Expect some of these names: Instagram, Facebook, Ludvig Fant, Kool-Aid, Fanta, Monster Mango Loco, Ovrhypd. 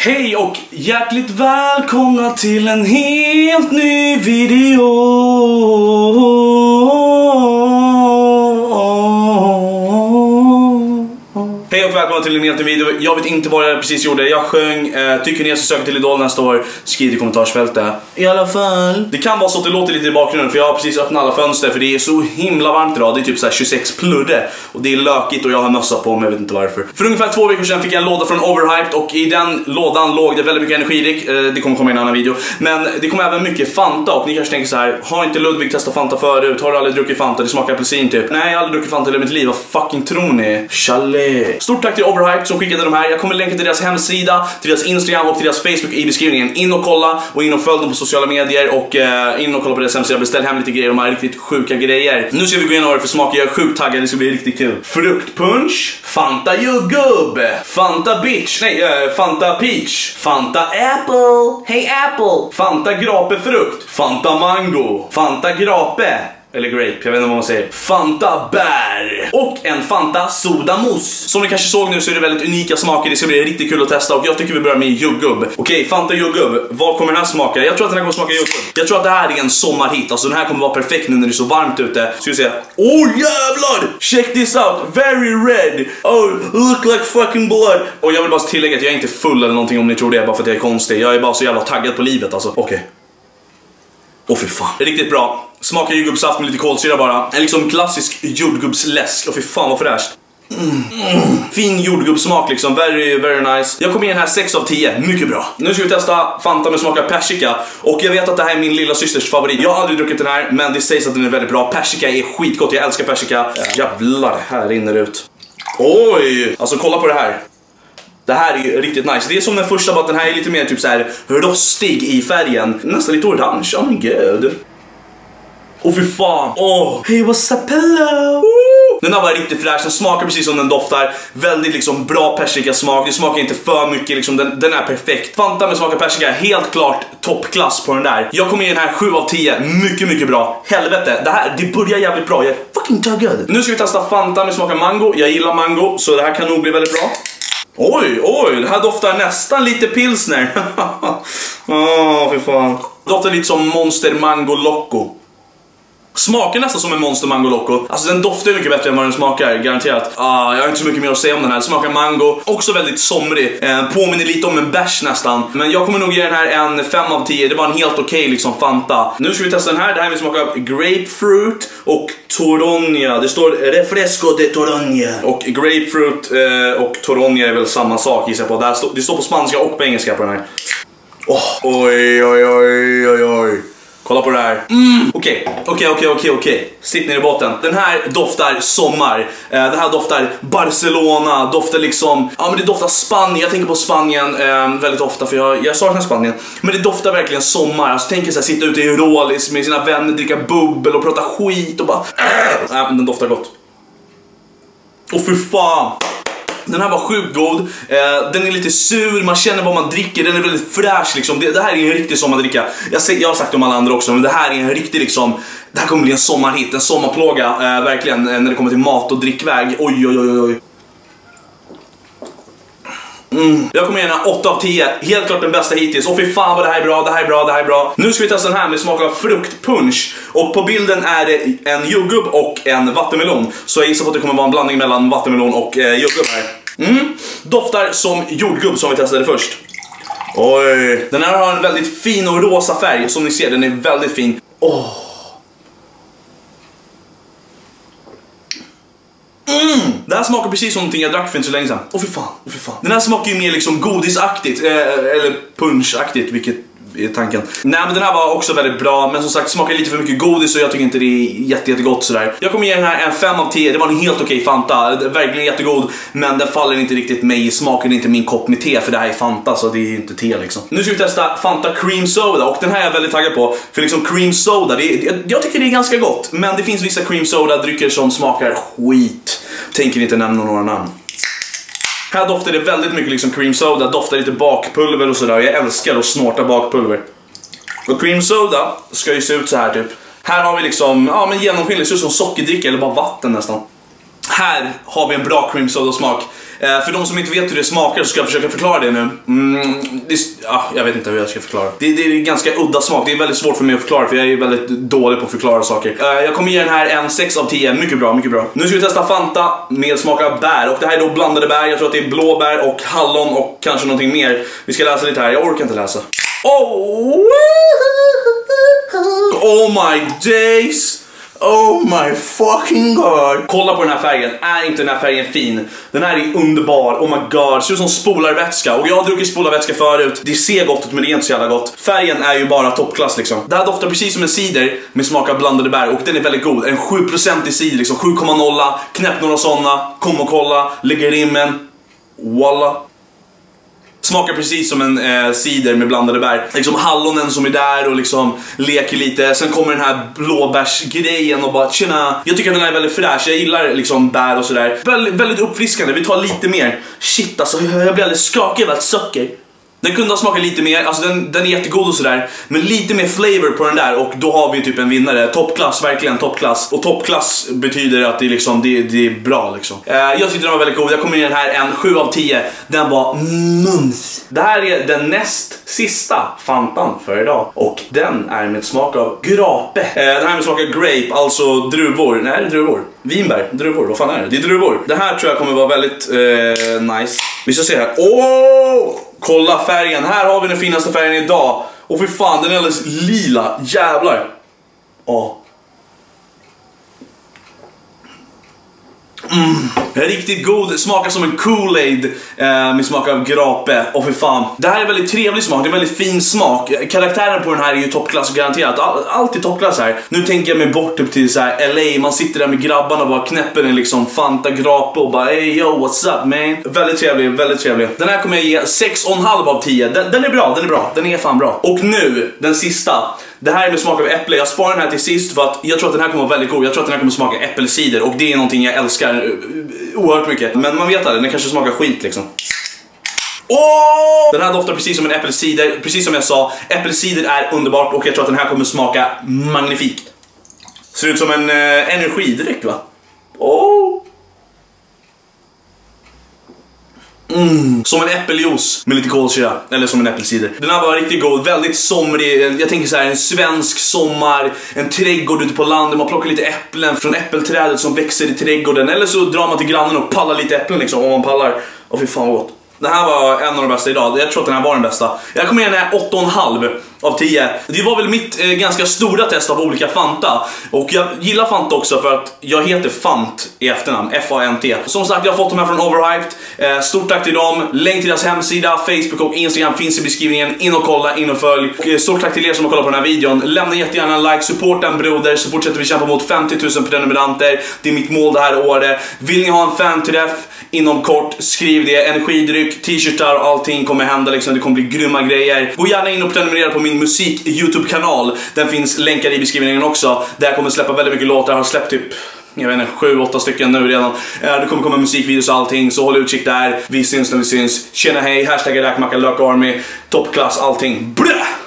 Hej och hjärtligt välkomna till en helt ny video. Hej och välkomna till en helt ny video. Jag vet inte vad jag precis gjorde. Jag sjöng Tycker ni jag ska söka till Idol nästa år? Skriv i kommentarsfältet. I alla fall. Det kan vara så att det låter lite i bakgrunden, för jag har precis öppnat alla fönster, för det är så himla varmt idag. Det är typ så här 26 pludde. Och det är lökigt och jag har mössa på mig, jag vet inte varför. För ungefär 2 veckor sedan fick jag en låda från Ovrhypd, och i den lådan låg det väldigt mycket energidryck. Det kommer komma i en annan video. Men det kommer även mycket Fanta, och ni kanske tänker så här: har inte Ludvig testat Fanta förut? Har du aldrig druckit Fanta? Det smakar apelsin typ. Nej, jag har aldrig druckit Fanta i mitt liv. Vad fucking tror ni? Chalet. Stort tack till Ovrhypd som skickade de här. Jag kommer länka till deras hemsida, till deras Instagram och till deras Facebook i beskrivningen. In och kolla, och in och följ dem på sociala medier, och in och kolla på deras hemsida. Beställ hem lite grejer, de här riktigt sjuka grejer. Nu ska vi gå igenom det för smaker, jag är sjukt taggad, det ska bli riktigt kul. Fruktpunch, Fanta jordgubbe, Fanta bitch, nej Fanta peach, Fanta apple, hey apple, Fanta grapefrukt, Fanta mango, Fanta grape. Eller grape, jag vet inte vad man säger. Fanta bär. Och en Fanta sodamousse. Som ni kanske såg nu så är det väldigt unika smaker. Det ska bli riktigt kul att testa, och jag tycker vi börjar med jordgubb. Okej, Fanta jordgubb. Vad kommer den här smaka? Jag tror att den här kommer smaka jordgubb. Jag tror att det här är en sommarhit. Alltså den här kommer vara perfekt nu när det är så varmt ute. Ska vi se. Oh jävlar! Check this out, very red. Oh, look like fucking blood. Och jag vill bara tillägga att jag är inte full eller någonting, om ni tror det, bara för att jag är konstig. Jag är bara så jävla taggad på livet alltså. Okej. Åh fy fan. Det är riktigt bra. Smakar jordgubbssaft med lite kolsyra bara. En liksom klassisk jordgubbsläsk. Och fy fan vad fräscht. Fin jordgubbsmak liksom, very very nice. Jag kommer ge den här 6 av 10, mycket bra. Nu ska vi testa Fanta med smak av persika. Och jag vet att det här är min lilla systers favorit. Jag har aldrig druckit den här, men det sägs att den är väldigt bra. Persika är skitgott, jag älskar persika. Jävlar, här rinner det ut. Oj, alltså kolla på det här. Det här är ju riktigt nice. Det är som den första, bara att den här är lite mer typ så här rostig i färgen. Nästan lite orange, oh my god. Åh fy fan, åh, hey what's up hello. Den här var riktigt fräsch, den smakar precis som den doftar. Väldigt liksom bra persika smak, det smakar inte för mycket liksom, den är perfekt. Fanta med smak av persika, helt klart toppklass på den där. Jag kommer ge den här 7 av 10, mycket mycket bra. Helvete, det här, det börjar jävligt bra, jag är fucking taggad. Nu ska vi testa Fanta med smak av mango, jag gillar mango, så det här kan nog bli väldigt bra. Oj, oj, det här doftar nästan lite pilsner. Åh, fy fan. Doftar lite som Monster Mango Loco. Smakar nästan som en Monster Mango Loco. Alltså den doftar mycket bättre än vad den smakar, garanterat. Jag har inte så mycket mer att säga om den här. Smakar mango, också väldigt somrig. Påminner lite om en bärs nästan. Men jag kommer nog ge den här en 5 av 10. Det var en helt okej liksom Fanta. Nu ska vi testa den här. Det här vill smaka grapefruit och toronja. Det står refresco de toronja. Och grapefruit och toronja är väl samma sak gissar jag på. Det står på spanska och på engelska på den här. Oj, oj, oj, oj, oj. Kolla på det här. Okej. Sitt ner i botten. Den här doftar sommar. Den här doftar Barcelona. Doftar liksom, ja men det doftar Spanien. Jag tänker på Spanien väldigt ofta, för jag saknar Spanien. Men det doftar verkligen sommar. Alltså tänker så här, sitta ute i Rålis med sina vänner, dricka bubbel och prata skit och bara den doftar gott. Åh fy fan. Den här var sjukt god, den är lite sur, man känner vad man dricker, den är väldigt fräsch liksom. Det här är en riktig sommardricka. Jag har sagt om alla andra också, men det här är en riktig liksom, det här kommer bli en sommarhit, en sommarplåga, verkligen, när det kommer till mat och drickväg. Oj, oj, oj, oj. Jag kommer gärna 8 av 10, helt klart den bästa hittills. Och fy fan vad det här är bra, det här är bra, det här är bra. Nu ska vi testa den här med smak av fruktpunch. Och på bilden är det en jordgubb och en vattenmelon. Så jag gissar på att det kommer vara en blandning mellan vattenmelon och jordgubb här. Doftar som jordgubb som vi testade först. Oj. Den här har en väldigt fin och rosa färg. Som ni ser, den är väldigt fin. Det här smakar precis som någonting jag drack för inte så länge sedan. Åh fy fan. Den här smakar ju mer liksom godisaktigt, eller punchaktigt, vilket är tanken. Nej men den här var också väldigt bra, men som sagt smakar lite för mycket godis, så jag tycker inte det är jättegott sådär. Jag kommer ge den här en 5 av 10, det var en helt okej Fanta, verkligen jättegod. Men den faller inte riktigt mig i smaken, inte min kopp med te, för det här är Fanta så det är ju inte te liksom. Nu ska vi testa Fanta cream soda, och den här är jag väldigt taggad på. För liksom cream soda, jag tycker det är ganska gott. Men det finns vissa cream soda drycker som smakar skit. Tänker inte nämna några namn. Här doftar det väldigt mycket liksom cream soda, doftar lite bakpulver och sådär. Jag älskar att snorta bakpulver. Och cream soda ska ju se ut så här typ. Här har vi liksom, ja men genomskinligt, så som sockerdricka eller bara vatten nästan. Här har vi en bra cream soda smak. För de som inte vet hur det smakar så ska jag försöka förklara det nu. Jag vet inte hur jag ska förklara. Det är ganska udda smak, det är väldigt svårt för mig att förklara för jag är väldigt dålig på att förklara saker. Jag kommer ge den här en 6 av 10, mycket bra, mycket bra. Nu ska vi testa Fanta med smak av bär, och det här är då blandade bär, jag tror att det är blåbär och hallon och kanske någonting mer. Vi ska läsa lite här, jag orkar inte läsa. Oh my days! Oh my fucking god! Kolla på den här färgen, är inte den här färgen fin? Den här är underbar, oh my god, ser ut som spolarvätska. Och jag har druckit spolarvätska förut, det ser gott ut men det är inte så jävla gott. Färgen är ju bara toppklass liksom. Det här doftar precis som en cider med smak av blandade bär och den är väldigt god. En 7% i cider liksom, 7,0, knäpp några sådana, kom och kolla, lägger rimmen, walla. Smakar precis som en cider med blandade bär. Liksom hallonen som är där och liksom leker lite. Sen kommer den här blåbärsgrejen och bara tjena. Jag tycker att den här är väldigt fräsch, jag gillar liksom bär och sådär. Väldigt uppfriskande, vi tar lite mer. Shit alltså, jag blir alldeles skakig av allt socker. Den kunde ha smakat lite mer, alltså den är jättegod och sådär. Men lite mer flavor på den där och då har vi typ en vinnare. Toppklass, verkligen toppklass. Och toppklass betyder att det, liksom, det är bra liksom. Jag tyckte den var väldigt god, jag kommer in den här en 7 av 10. Den var mums. Det här är den näst sista Fantan för idag. Och den är med smak av grape. Den här med smak av grape, alltså druvor. Nej, det är druvor. Vinbär, druvor, vad fan är det? Det är druvor. Det här tror jag kommer vara väldigt nice. Vi ska se här, åh! Kolla färgen, här har vi den finaste färgen idag. Och för fan, den är alldeles lila, jävlar. Åh. Riktigt god, smakar som en Kool-Aid med smak av grape. Och för fan, det här är väldigt trevlig smak, det är väldigt fin smak. Karaktären på den här är ju toppklass garanterat, allt är toppklass här. Nu tänker jag mig bort typ till så här LA, man sitter där med grabbarna och bara knäpper en liksom Fanta grape och bara hey yo what's up man. Väldigt trevlig, väldigt trevlig. Den här kommer jag ge 6,5 av 10, den är bra, den är bra, den är fan bra. Och nu, den sista. Det här är med smak av äpple, jag sparar den här till sist för att jag tror att den här kommer vara väldigt god. Jag tror att den här kommer smaka äppelsider och det är någonting jag älskar oerhört mycket. Men man vet aldrig, den kanske smakar skit liksom. Oh! Den här doftar precis som en äppelsider, precis som jag sa. Äppelsider är underbart och jag tror att den här kommer smaka magnifikt. Ser ut som en energidryck va? Oh! Som en äppeljuice med lite kolsyra. Eller som en äppelsider. Den här var riktigt god, väldigt somrig. Jag tänker så här, en svensk sommar. En trädgård ute på landet, man plockar lite äpplen från äppelträdet som växer i trädgården. Eller så drar man till grannen och pallar lite äpplen liksom, om man pallar. Åh fy fan vad gott. Den här var en av de bästa idag, jag tror att den här var den bästa. Jag kommer igen den här 8,5 av 10. Det var väl mitt ganska stora test av olika Fanta. Och jag gillar Fanta också för att jag heter Fant i efternamn, F-A-N-T. Som sagt, jag har fått dem här från Ovrhypd. Stort tack till dem, länk till deras hemsida, Facebook och Instagram finns i beskrivningen. In och kolla, in och följ. Och stort tack till er som har kollat på den här videon. Lämna jättegärna en like, supporta en broder. Så fortsätter vi kämpa mot 50 000 prenumeranter. Det är mitt mål det här året. Vill ni ha en fanträff inom kort, skriv det. Energidryck, t-shirtar och allting kommer hända liksom, det kommer bli grymma grejer. Gå gärna in och prenumerera på min musik YouTube-kanal. Den finns länkar i beskrivningen också. Där kommer släppa väldigt mycket låtar, jag har släppt typ, jag vet inte, 7-8 stycken nu redan. Det kommer komma musikvideos och allting, så håll utkik där. Vi syns när vi syns. Tjena hej, hashtag räkmacka, lökarmy, toppklass, allting. Blö!